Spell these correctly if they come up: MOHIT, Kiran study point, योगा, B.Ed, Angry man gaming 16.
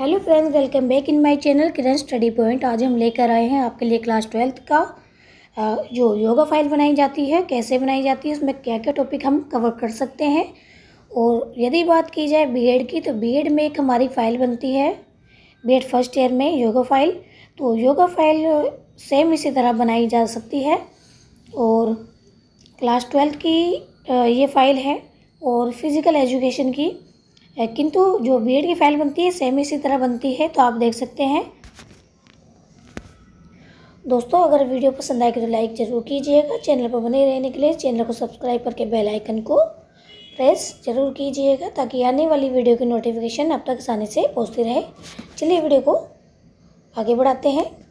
Hello friends, welcome back in my channel Kiran study point. आज हम लेकर आए हैं आपके लिए क्लास 12th का जो योगा फाइल बनाई जाती है, कैसे बनाई जाती है, उसमें क्या क्या टॉपिक हम कवर कर सकते हैं। और यदि बात की जाए बीएड की, तो बीएड में एक हमारी फ़ाइल बनती है, बीएड फर्स्ट ईयर में योगा फाइल। तो योगा फाइल सेम इसी तरह बनाई जा सकती है और क्लास 12th की ये फ़ाइल है और फिज़िकल एजुकेशन की, किंतु जो बीएड की फाइल बनती है सेम इसी तरह बनती है। तो आप देख सकते हैं दोस्तों, अगर वीडियो पसंद आए तो लाइक ज़रूर कीजिएगा। चैनल पर बने रहने के लिए चैनल को सब्सक्राइब करके बेल आइकन को प्रेस ज़रूर कीजिएगा, ताकि आने वाली वीडियो की नोटिफिकेशन आप तक आसानी से पहुंचती रहे। चलिए वीडियो को आगे बढ़ाते हैं।